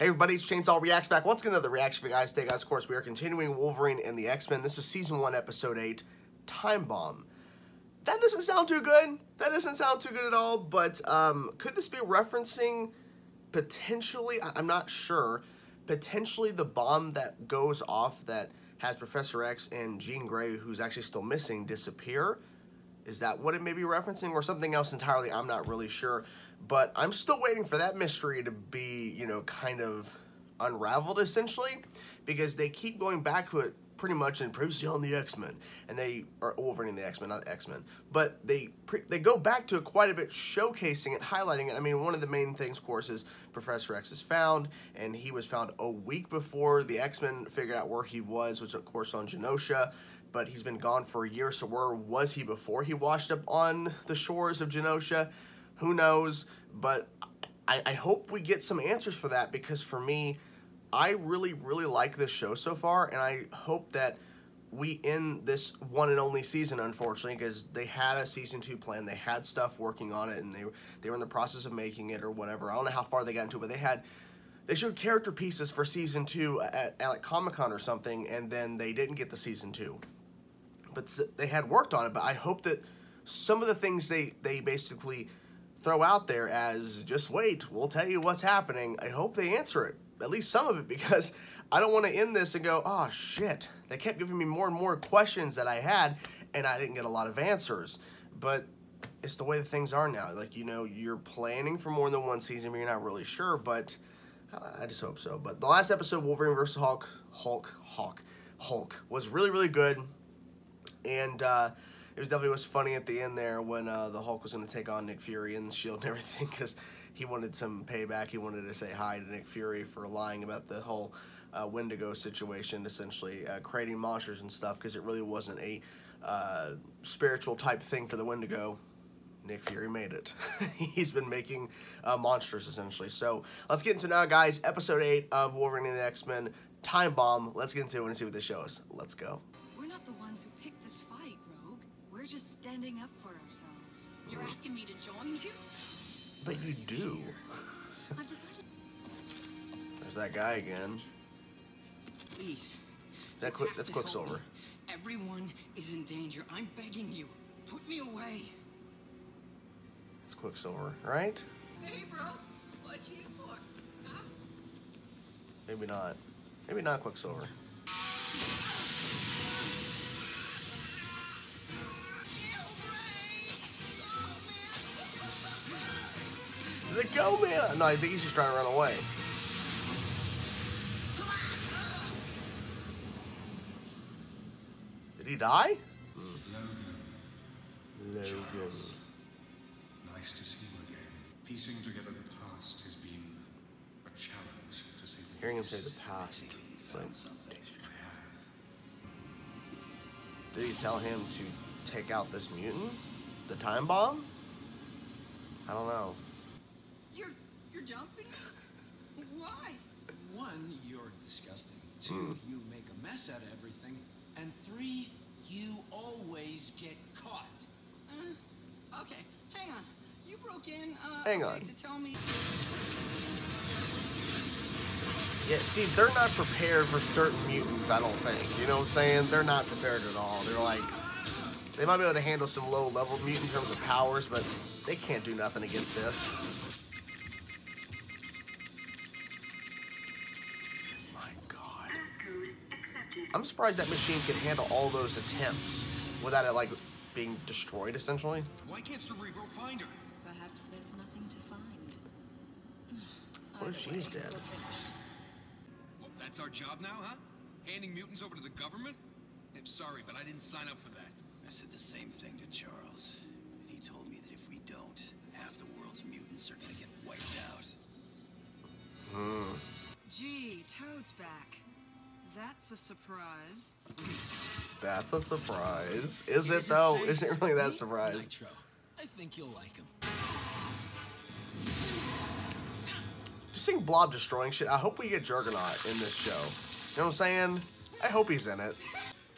Hey everybody, it's Chainsaw Reacts back. Once again, another reaction for you guys. Today, guys, of course, we are continuing Wolverine and the X-Men. This is Season 1, Episode 8, Time Bomb. That doesn't sound too good. That doesn't sound too good at all, but could this be referencing potentially, I'm not sure, potentially the bomb that goes off that has Professor X and Jean Grey, who's actually still missing, disappear? Is that what it may be referencing or something else entirely? I'm not really sure, but I'm still waiting for that mystery to be, you know, kind of unraveled essentially, because they keep going back to it pretty much in previously on the X-Men, and they are Wolverine and the X-Men, not X-Men, but they go back to it quite a bit, showcasing it, highlighting it. I mean, one of the main things, of course, is Professor X is found, and he was found a week before the X-Men figured out where he was, which of course on Genosha. But he's been gone for a year, so where was he before he washed up on the shores of Genosha? Who knows? But I hope we get some answers for that, because for me, I really, really like this show so far, and I hope that we end this one and only season, unfortunately, because they had a Season 2 plan. They had stuff working on it, and they were in the process of making it or whatever. I don't know how far they got into it, but they showed character pieces for Season 2 at like Comic-Con or something, and then they didn't get the Season 2. But they had worked on it, but I hope that some of the things they basically throw out there as, just wait, we'll tell you what's happening, I hope they answer it, at least some of it, because I don't want to end this and go, oh shit, they kept giving me more and more questions that I had, and I didn't get a lot of answers. But it's the way that things are now. Like, you know, you're planning for more than one season, but you're not really sure, but I just hope so. But the last episode, Wolverine versus Hulk, was really, really good. And it was definitely funny at the end there when the Hulk was going to take on Nick Fury and S.H.I.E.L.D. and everything, because he wanted some payback. He wanted to say hi to Nick Fury for lying about the whole Wendigo situation, essentially, creating monsters and stuff, because it really wasn't a spiritual type thing for the Wendigo. Nick Fury made it. He's been making monsters, essentially. So let's get into now, guys, Episode 8 of Wolverine and the X-Men, Time Bomb. Let's get into it and see what this show is. Let's go. We're not the ones who picked this fight, Rogue. We're just standing up for ourselves. You're asking me to join you? But you do. I've decided. There's that guy again. Please. That's Quicksilver. Everyone is in danger. I'm begging you. Put me away. It's Quicksilver, right? Hey, bro. What you for? Huh? Maybe not. Maybe not Quicksilver. Go, man! No, I think he's just trying to run away. Did he die? Logan. Charles. Nice to see you again. Piecing together the past has been a challenge, to say the Hearing least. Him say the past. Did you tell him to take out this mutant? The time bomb? I don't know. You're jumping? Why? One, you're disgusting. Two, you make a mess out of everything. And three, you always get caught. Okay, hang on. You broke in to tell me. Yeah, see, they're not prepared for certain mutants, I don't think. You know what I'm saying? They're not prepared at all. They're like, they might be able to handle some low-level mutant in terms of powers, but they can't do nothing against this. I'm surprised that machine can handle all those attempts without it, like, being destroyed, essentially. Why can't Cerebro find her? Perhaps there's nothing to find. What if she's dead? Well, that's our job now, huh? Handing mutants over to the government? I'm sorry, but I didn't sign up for that. I said the same thing to Charles, and he told me that if we don't, half the world's mutants are gonna get wiped out. Gee, Toad's back. That's a surprise. That's a surprise. Is it though? Isn't it really that surprise? Nitro. I think you'll like him. Just seeing Blob destroying shit. I hope we get Juggernaut in this show. You know what I'm saying? I hope he's in it.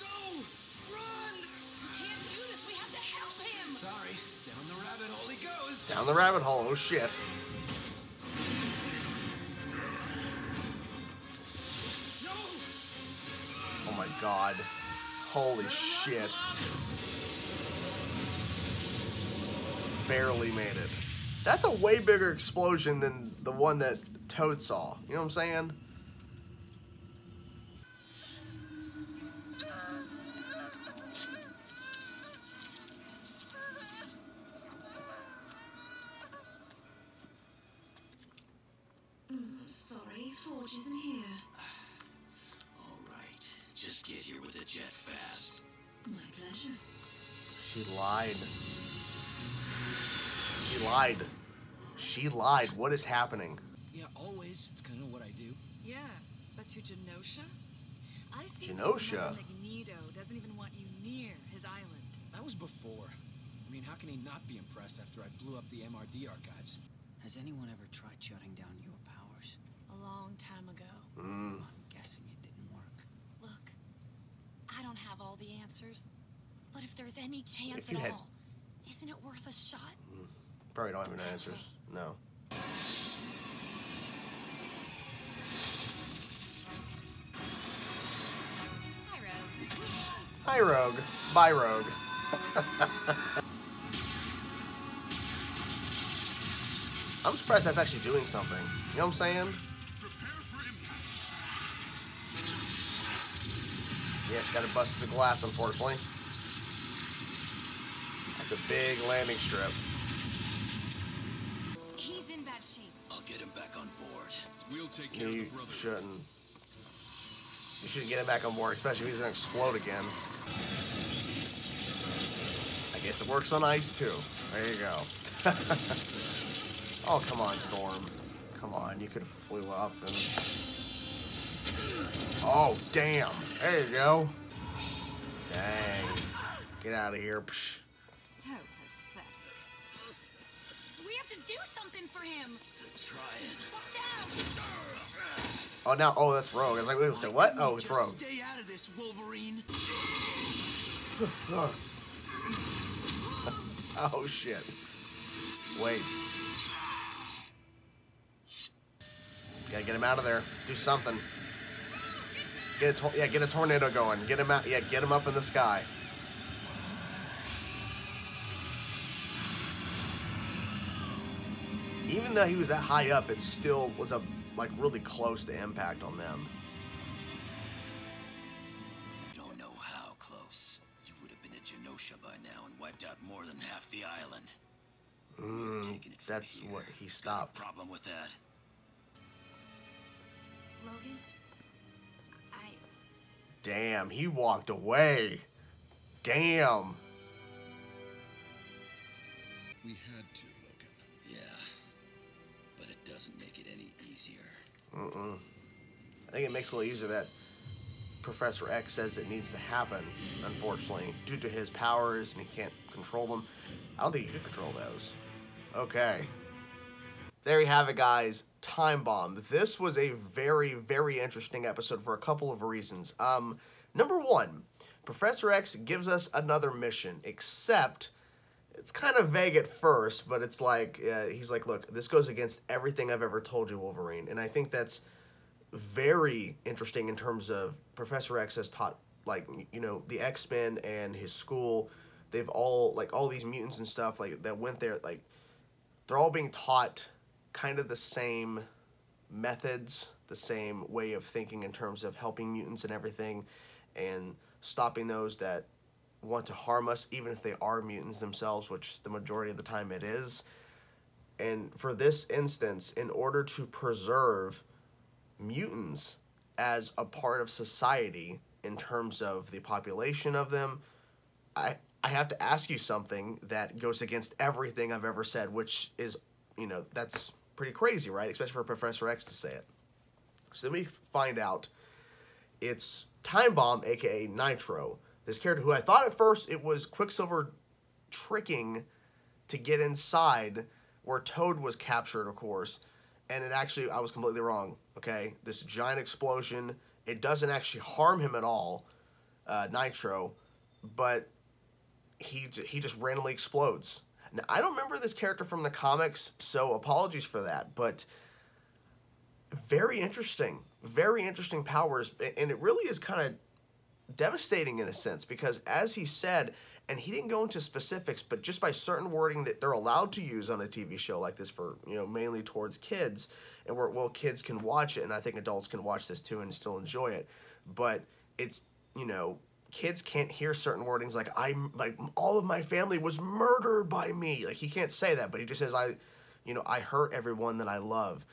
Go! Run! You can't do this. We have to help him. Sorry. Down the rabbit hole he goes. Down the rabbit hole. Oh shit. god. Holy shit. Barely made it. That's a way bigger explosion than the one that Toad saw. You know what I'm saying? Sorry, Forge isn't here. Alright, just get here with a jet fast. My pleasure. She lied. She lied. She lied. What is happening? Yeah, always. It's kind of what I do. Yeah, but to Genosha? I see Genosha. Magneto doesn't even want you near his island. That was before. I mean, how can he not be impressed after I blew up the MRD archives? Has anyone ever tried shutting down your powers? A long time ago. Mm. I'm guessing it didn't work. Look, I don't have all the answers, but if there's any chance at all, isn't it worth a shot? Mm. Probably don't have any answers. No. Hi, Rogue. Hi, Rogue. Bye, Rogue. I'm surprised that's actually doing something. You know what I'm saying? Yeah, gotta bust through the glass, unfortunately. That's a big landing strip. We'll take care of the brother. You shouldn't get him back on board, especially if he's gonna explode again. I guess it works on ice too. There you go. Oh, come on, Storm. Come on, you could have flew up and... Oh, damn. There you go. Dang. Get out of here. Psh. So pathetic. We have to do something for him. Try it. Oh, now, oh, that's Rogue. I was like, wait, so what? Oh, it's Rogue. Stay out of this, Wolverine. Oh, shit. Wait. Gotta get him out of there. Do something. Get a tornado going. Get him out. Yeah, get him up in the sky. Even though he was that high up, it still was a like really close to impact on them. Don't know how close. You would have been at Genosha by now and wiped out more than half the island. Taking it from that's here. What he stopped. Got a problem with that? Logan, I. Damn, he walked away. Damn. We had to. Doesn't make it any easier. Mm-mm. I think it makes it a little easier that Professor X says it needs to happen, unfortunately, due to his powers and he can't control them. I don't think he could control those. Okay. There you have it, guys. Time Bomb. This was a very, very interesting episode for a couple of reasons. Number one, Professor X gives us another mission, except... It's kind of vague at first, but it's like, he's like, look, this goes against everything I've ever told you, Wolverine. And I think that's very interesting in terms of Professor X has taught, like, you know, the X-Men and his school. They've all, like, all these mutants and stuff, like, that went there, like, they're all being taught kind of the same methods, the same way of thinking in terms of helping mutants and everything, and stopping those that want to harm us, even if they are mutants themselves, which the majority of the time it is. And for this instance, in order to preserve mutants as a part of society in terms of the population of them, I have to ask you something that goes against everything I've ever said, which is, you know, that's pretty crazy, right? Especially for Professor X to say it. So let me find out. It's Time Bomb, aka Nitro. This character who I thought at first it was Quicksilver tricking to get inside where Toad was captured, of course. And it actually, I was completely wrong, okay? This giant explosion, it doesn't actually harm him at all, Nitro, but he just randomly explodes. Now, I don't remember this character from the comics, so apologies for that, but very interesting powers. And it really is kind of devastating in a sense, because as he said, and he didn't go into specifics, but just by certain wording that they're allowed to use on a TV show like this for, you know, mainly towards kids, and where, well, kids can watch it, and I think adults can watch this too and still enjoy it, but it's, you know, kids can't hear certain wordings like, I'm, like, all of my family was murdered by me. Like, he can't say that, but he just says, I hurt everyone that I love.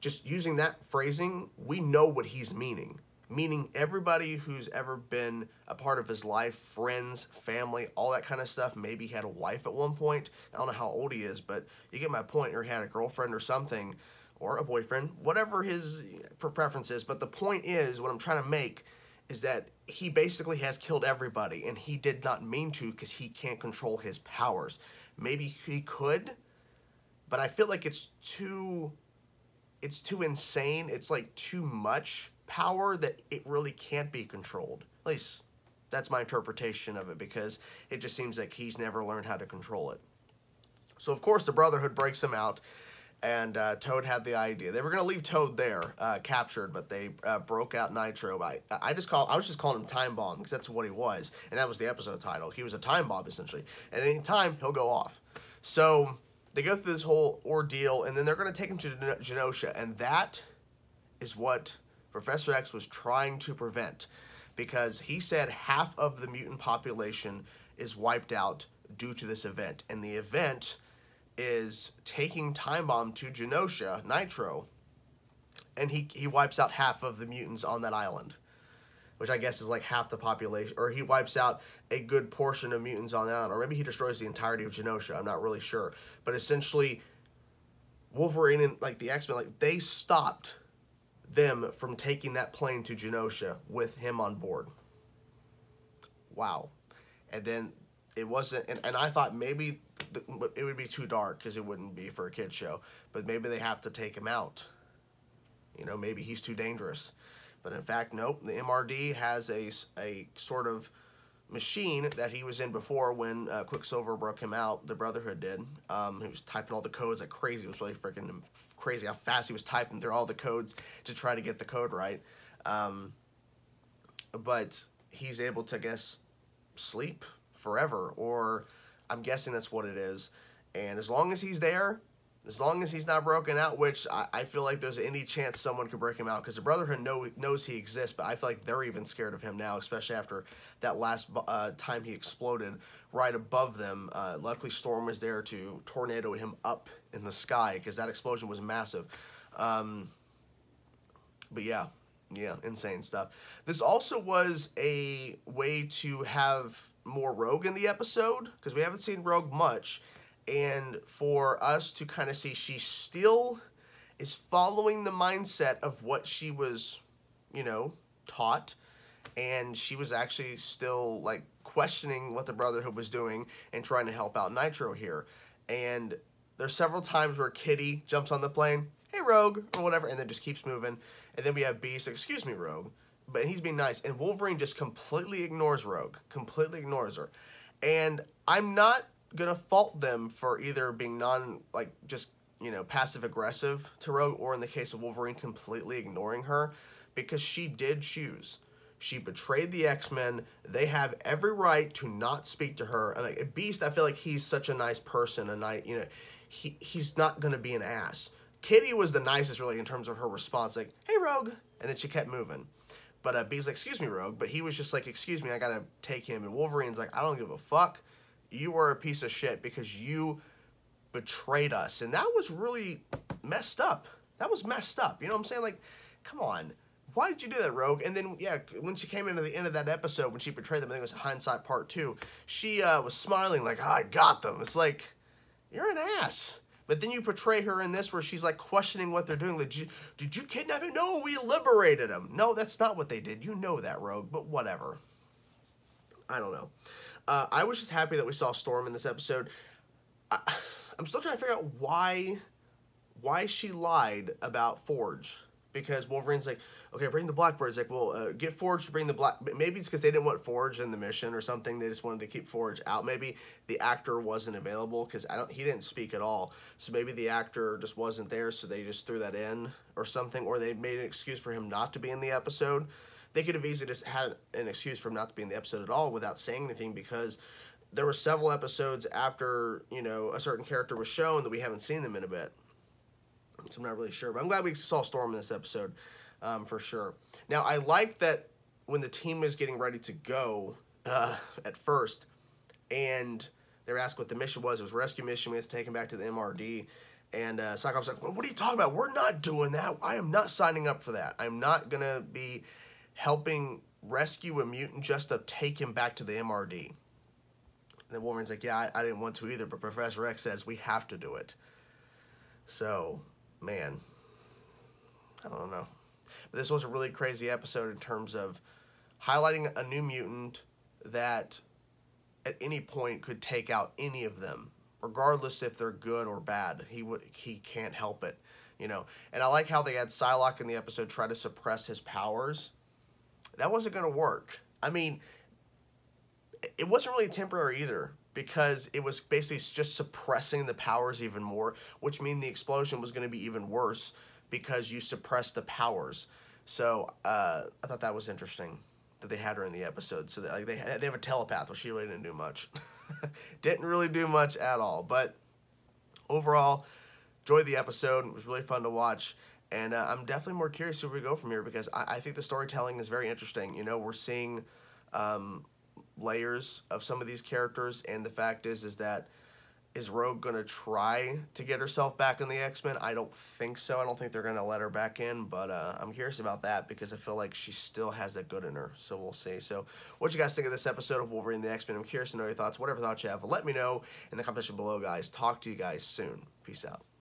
Just using that phrasing, we know what he's meaning. Meaning everybody who's ever been a part of his life, friends, family, all that kind of stuff. Maybe he had a wife at one point. I don't know how old he is, but you get my point. Or he had a girlfriend or something, or a boyfriend, whatever his preference is. But the point is, what I'm trying to make is that he basically has killed everybody, and he did not mean to because he can't control his powers. Maybe he could, but I feel like it's too insane. It's like too much power that it really can't be controlled. At least that's my interpretation of it, because it just seems like he's never learned how to control it. So of course the Brotherhood breaks him out, and Toad had the idea. They were going to leave Toad there captured, but they broke out Nitro. I was just calling him Time Bomb, because that's what he was, and that was the episode title. He was a time bomb essentially, and at any time he'll go off. So they go through this whole ordeal, and then they're going to take him to Genosha, and that is what Professor X was trying to prevent, because he said half of the mutant population is wiped out due to this event, and the event is taking Time Bomb to Genosha, Nitro, and he wipes out half of the mutants on that island, which I guess is like half the population, or he wipes out a good portion of mutants on the island, or maybe he destroys the entirety of Genosha, I'm not really sure, but essentially Wolverine and like the X-Men, like, they stopped them from taking that plane to Genosha with him on board. Wow. And then it wasn't, and I thought maybe it would be too dark because it wouldn't be for a kid's show, but maybe they have to take him out. You know, maybe he's too dangerous. But in fact, nope, the MRD has a sort of machine that he was in before when Quicksilver broke him out, the Brotherhood did. He was typing all the codes like crazy. It was really freaking crazy how fast he was typing through all the codes to try to get the code right. But he's able to, I guess, sleep forever, or I'm guessing that's what it is. And as long as he's there, as long as he's not broken out, which I feel like there's any chance someone could break him out, because the Brotherhood knows he exists, but I feel like they're even scared of him now, especially after that last time he exploded right above them. Luckily, Storm was there to tornado him up in the sky, because that explosion was massive. But yeah, insane stuff. This also was a way to have more Rogue in the episode, because we haven't seen Rogue much. And for us to kind of see she still is following the mindset of what she was, you know, taught. And she was actually still, like, questioning what the Brotherhood was doing and trying to help out Nitro here. And there's several times where Kitty jumps on the plane, hey, Rogue, or whatever, and then just keeps moving. And then we have Beast, excuse me, Rogue. But he's being nice. And Wolverine just completely ignores Rogue, completely ignores her. And I'm not gonna fault them for either being passive aggressive to Rogue, or in the case of Wolverine, completely ignoring her, because she did choose. She betrayed the X-Men. They have every right to not speak to her. And like Beast, I feel like he's such a nice person, and he's not gonna be an ass. Kitty was the nicest, really, in terms of her response, like, hey, Rogue, and then she kept moving. But Beast's like, excuse me, Rogue, but he was just like, excuse me, I gotta take him. And Wolverine's like, I don't give a fuck. You are a piece of shit because you betrayed us. And that was really messed up. That was messed up. You know what I'm saying? Like, come on. Why did you do that, Rogue? And then, yeah, when she came into the end of that episode, when she betrayed them, I think it was Hindsight Part 2, she was smiling like, oh, I got them. It's like, you're an ass. But then you portray her in this where she's like questioning what they're doing. Like, did you kidnap him? No, we liberated him. No, that's not what they did. You know that, Rogue, but whatever. I don't know. I was just happy that we saw Storm in this episode. I'm still trying to figure out why she lied about Forge. Because Wolverine's like, okay, bring the Blackbird. It's like, well, get Forge to bring the Blackbird. Maybe it's because they didn't want Forge in the mission or something. They just wanted to keep Forge out. Maybe the actor wasn't available, because he didn't speak at all. So maybe the actor just wasn't there, so they just threw that in or something. Or they made an excuse for him not to be in the episode. They could have easily just had an excuse for him not to be in the episode at all without saying anything, because there were several episodes after, you know, a certain character was shown that we haven't seen them in a bit. So I'm not really sure, but I'm glad we saw Storm in this episode, for sure. Now, I like that when the team was getting ready to go at first, and they were asked what the mission was. It was a rescue mission. We had to take him back to the MRD. And Cyclops was like, well, what are you talking about? We're not doing that. I am not signing up for that. I'm not going to be helping rescue a mutant just to take him back to the MRD. And then Wolverine's like, yeah, I didn't want to either, but Professor X says we have to do it. So, man, I don't know. But this was a really crazy episode in terms of highlighting a new mutant that at any point could take out any of them, regardless if they're good or bad. He can't help it, you know. And I like how they had Psylocke in the episode try to suppress his powers. That wasn't going to work. I mean, it wasn't really temporary either, because it was basically just suppressing the powers even more, which means the explosion was going to be even worse because you suppress the powers. So I thought that was interesting that they had her in the episode. So that, like, they have a telepath. Well, she really didn't do much. Didn't really do much at all. But overall, enjoyed the episode. It was really fun to watch. And I'm definitely more curious where we go from here, because I think the storytelling is very interesting. You know, we're seeing layers of some of these characters. And the fact is that, is Rogue going to try to get herself back in the X-Men? I don't think so. I don't think they're going to let her back in, but I'm curious about that, because I feel like she still has that good in her, so we'll see. So what you guys think of this episode of Wolverine and the X-Men? I'm curious to know your thoughts. Whatever thoughts you have, let me know in the comment section below, guys. Talk to you guys soon. Peace out.